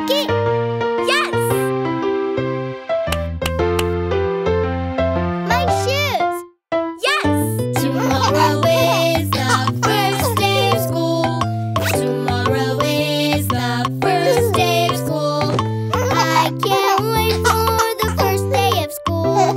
Turkey? Yes! My shoes? Yes! Tomorrow is the first day of school. Tomorrow is the first day of school. I can't wait for the first day of school.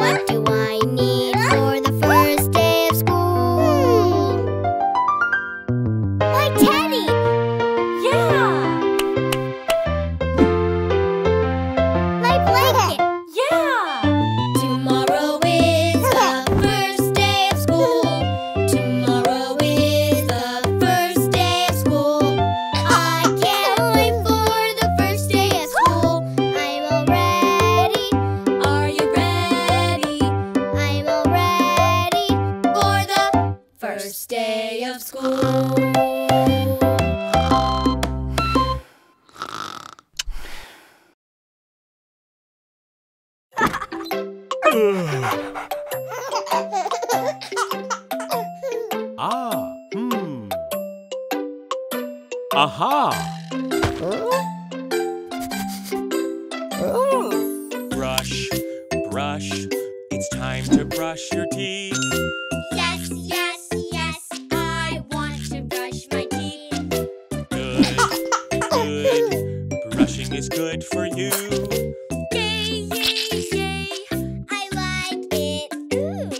What do I need for the first day of school? My teddy! First day of school. Aha. Brush, brush. It's time to brush your teeth. Yes, yes. Is good for you. Yay, yay, yay. I like it. Ooh.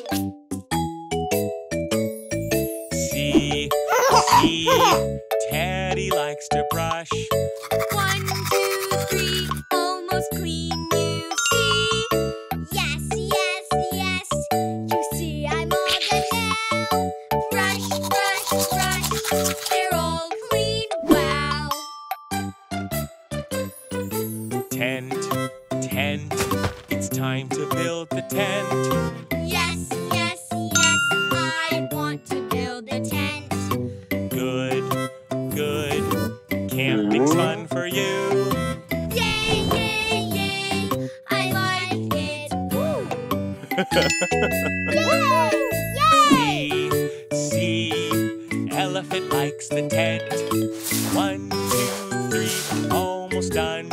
See, see, Teddy likes to brush. 1, 2, 3, almost clean, you see. Yes, yes, yes. You see, I'm all good now. Brush, brush, brush. They're all clean. Wow. Tent, tent, it's time to build the tent. Yes, yes, yes, I want to build a tent. Good, good, camping's fun for you. Yay, yay, yay, I like it. Yay, yay! See, see, elephant likes the tent. 1, 2, 3, almost done.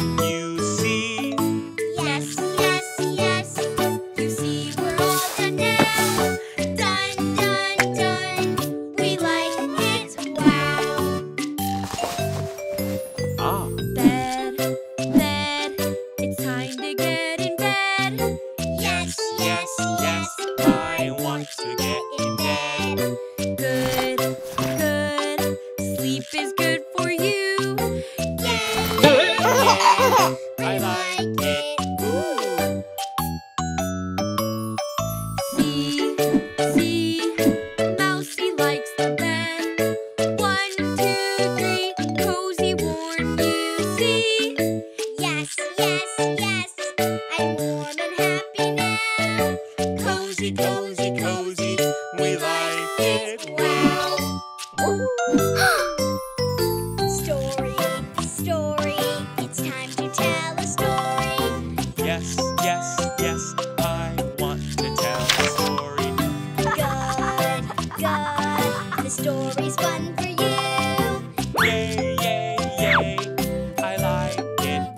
Story's fun for you. Yay, yay, yay. I like it.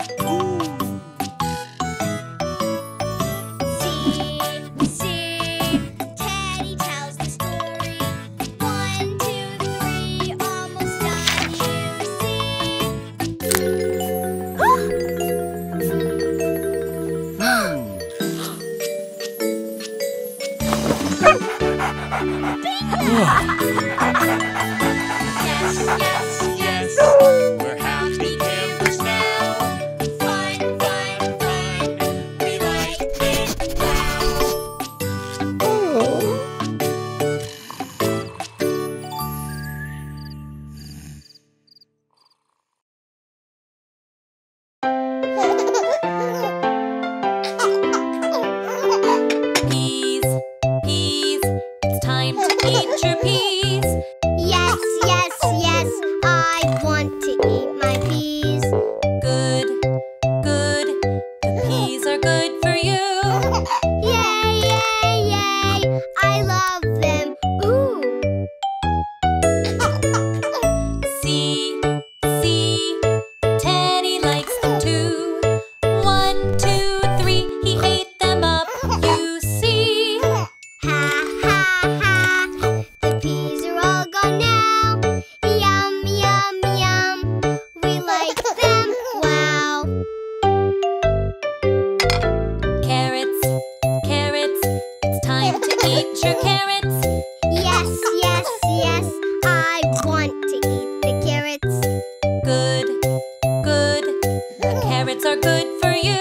Carrots are good for you.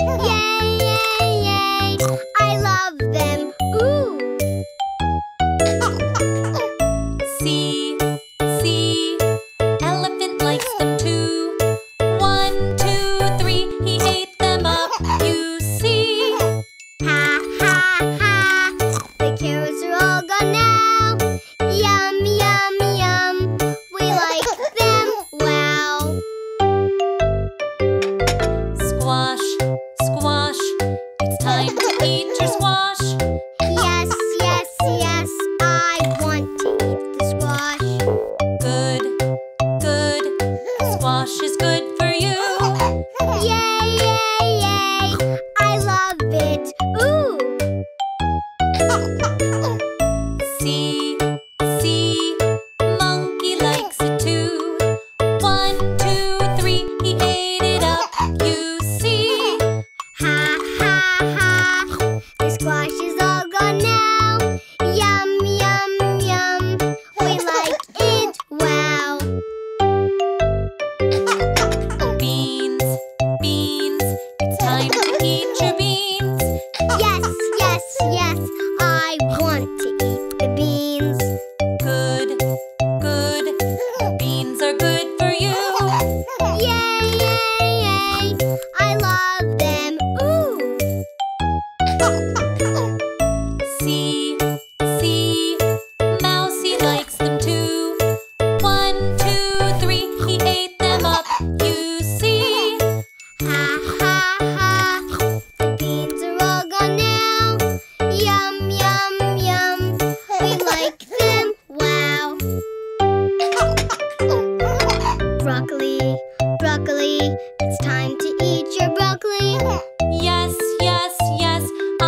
Yay, yay, yay. I love them. Ooh. See, see. Elephant likes them too. 1, 2, 3. He ate them up, you see. Ha, ha, ha. The carrots are all gone now. Yum, yum, yum. We like them. Wow. Squash, squash. It's time to eat your squash. Yes, yes, yes. I want to eat the squash. Good, good. Squash is good for you. Yay, yay, yay. I love it. Ooh. See, see. Monkey likes it too. 1, 2, 3. He ate it up, you see. Ha, ha, ha. The squash is all gone now. Yum, yum, yum. We like it. Wow. Beans, beans. It's time to eat your beans. Yes, yes, yes. I want to eat the beans. Good, good. Beans are good for you. Yay, yay, yay. I love them. Ooh. See, see. Mousy likes them too. 1, 2, 3. He ate them up, you see. Ha, ha, ha. The beans are all gone now. Yum, yum, yum. We like them. Wow. Broccoli, broccoli. It's time to eat your broccoli. Yes, yes, yes. I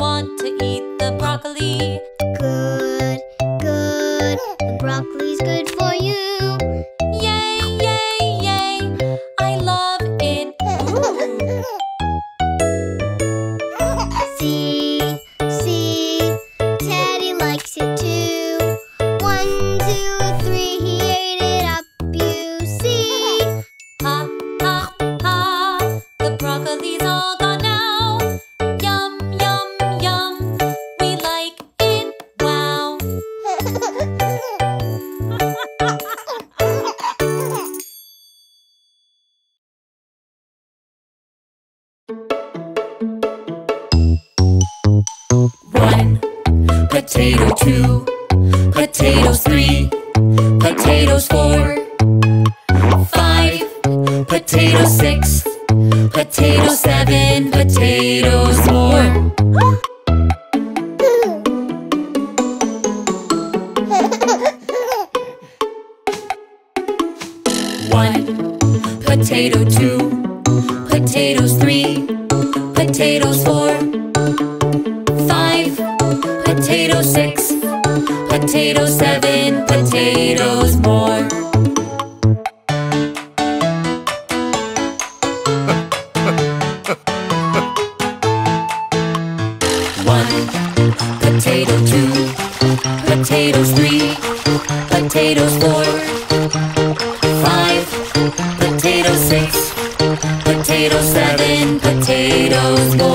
want to eat the broccoli. Good, good. The broccoli's good for you. Yay, yay, yay. I love it. Ooh. See, see. Teddy likes it too. 1, 2, 3. He ate it up, you see. Ha, ha, ha. The broccoli's all gone now. Yum, yum, yum. We like it. Wow. One potato, 2 potatoes, 3 potatoes, 4 5 potatoes, 6 potatoes, 7 potatoes more. One potato, 2 potatoes, 3 potatoes, 4 5 potatoes, 6 potatoes, 7 potatoes more. One potato, 2 potatoes, 3 potatoes, 4 5 potatoes, 6 potatoes, 7 potatoes more.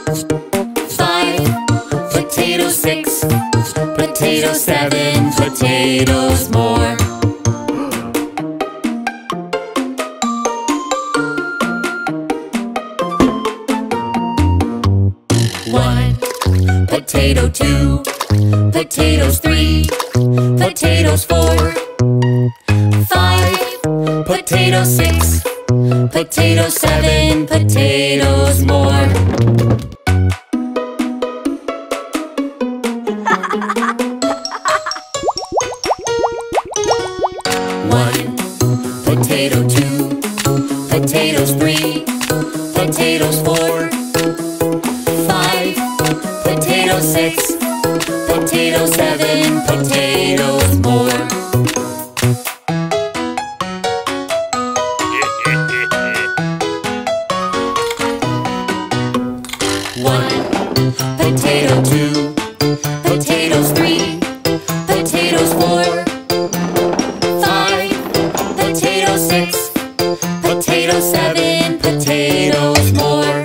One potato, 2 potatoes, 3 potatoes, 4 6 potatoes, 7 potatoes more. One potato, 2 potatoes, 3 potatoes, 4 5 potatoes, 6 potatoes, 7 potatoes more. Potato, 2 potatoes, 3 potatoes, 4 5 potatoes, 6 potatoes, 7 potatoes more. potato 2, potatoes 3, potatoes 4, 5, potato 6, potato 7, potatoes more.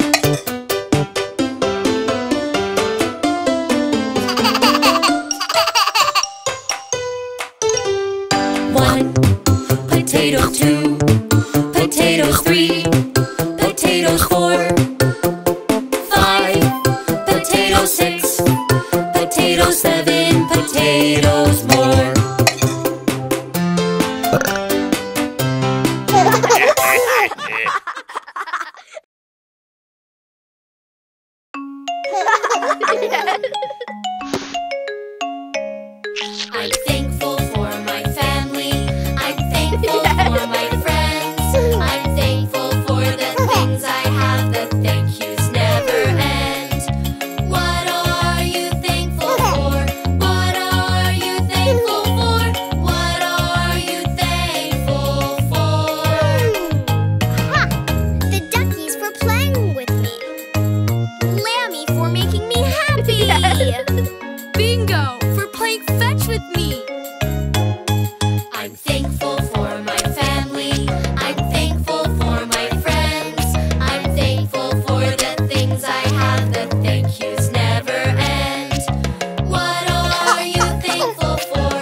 Potato 2, potatoes 3, potatoes 4, 5, potatoes 6, potatoes 7, potatoes more. I'm thankful for my family. I'm thankful for my friends. I'm thankful for the things I have. The thank yous never end. What are you thankful for? What are you thankful for? What are you thankful for? Ha! The duckies for playing with me. Lammy for making me happy. Bingo for playing fetch with me. I'm thankful for my family. I'm thankful for my friends. I'm thankful for the things I have. The thank yous never end. What are you thankful for?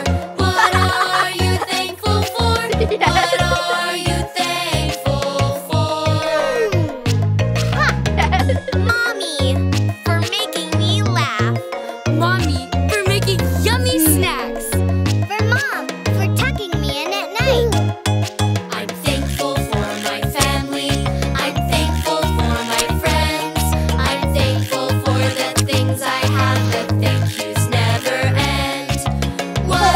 What are you thankful for? What are you thankful for? Mommy for making me laugh. Mommy for making yummy snacks. For Mom for tucking me in at night. I'm thankful for my family. I'm thankful for my friends. I'm thankful for the things I have. The thank yous never end. What are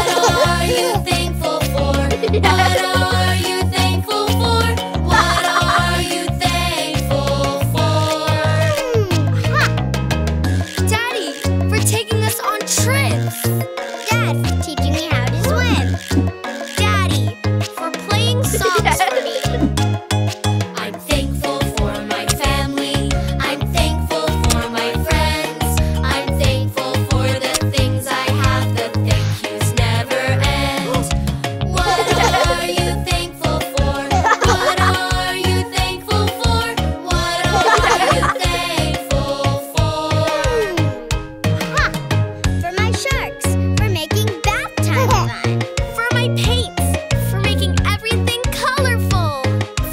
you thankful for? What are you thankful for? What are you thankful for? Daddy for taking us on trips. Dad for teaching me how to swim. Daddy for playing songs for me. I'm thankful for my family. I'm thankful for my friends. I'm thankful for the things I have. The thank yous never end. What are you thankful for? What are you thankful for? What are you thankful for? Ha! For my sharks, for making bath time fun. For my paints, for making everything colorful.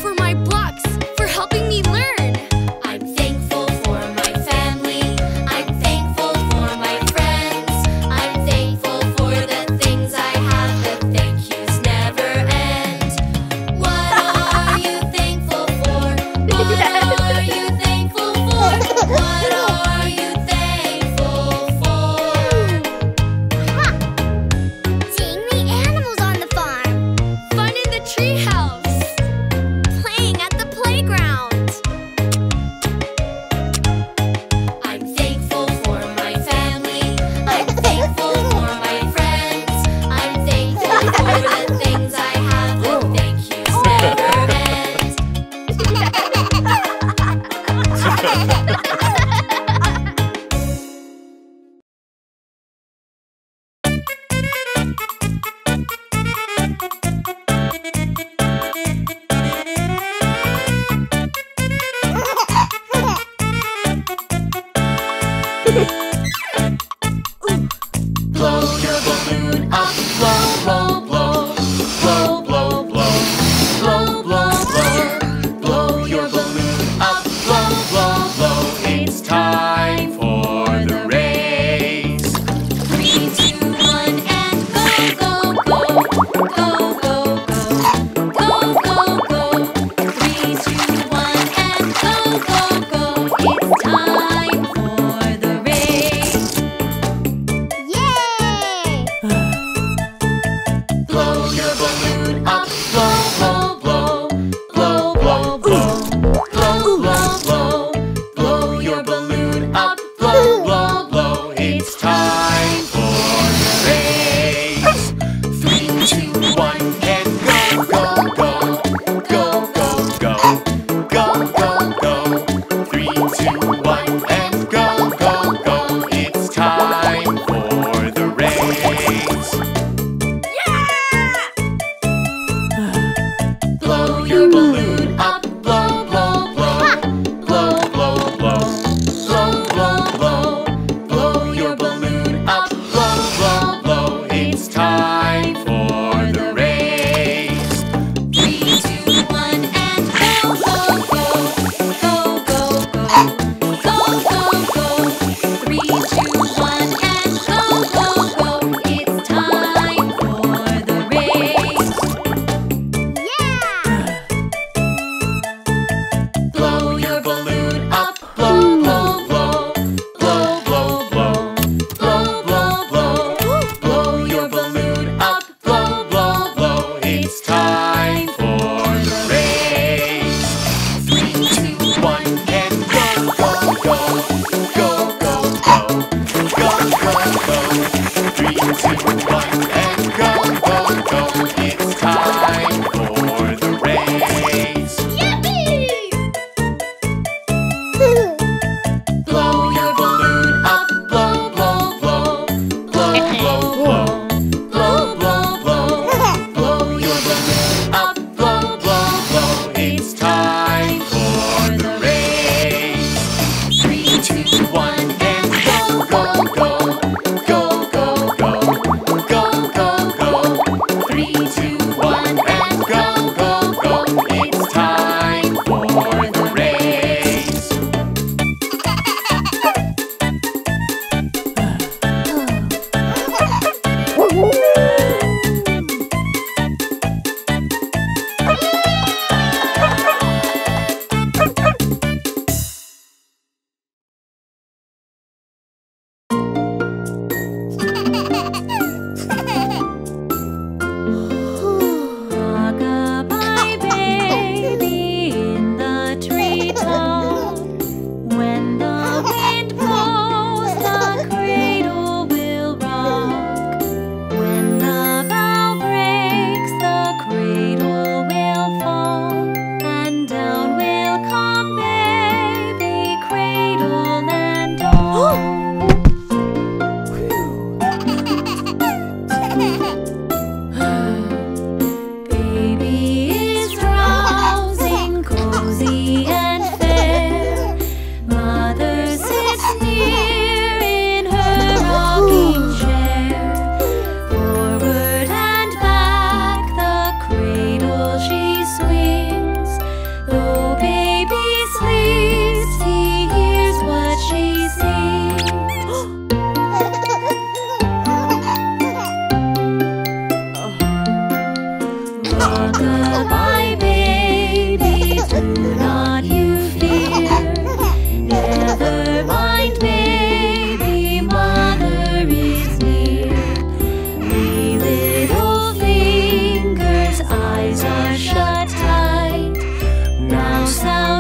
For my blocks, for helping me learn. I'm thankful for my family. I'm thankful for my friends. I'm thankful for the things I have. The thank yous never end. What are you thankful for? What are you thankful for? What are you thankful for? Seeing the animals on the farm. Fun in the treehouse. Playing at the playground. I'm thankful for my family. I'm thankful for my friends. I'm thankful for the things I have. The thank yous never end. Blow your balloon up, blow, blow, blow, blow, blow, blow, blow, blow, blow. Blow your balloon up, blow, blow, blow. It's time for the race. 3, 2, 1, and go, go, go, go, go, go, go, go, go. 3, 2, 1, and go, go, go. It's time for the race. Yay! Blow your balloon up, blow, blow, blow, blow, blow, blow, blow, blow, blow. Blow your balloon up, blow, blow, blow. It's time for the race. 3, 2, 1, and go, go, go, go, go, go, go, go, go. 3, 2, 1, and go, go, go. It's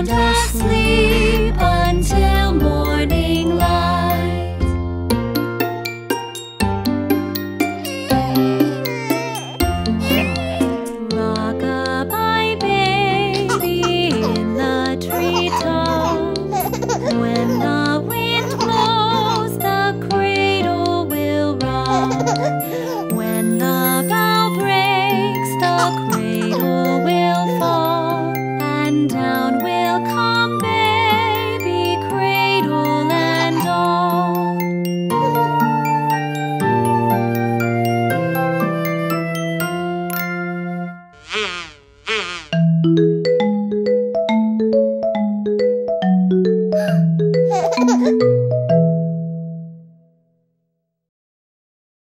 Sound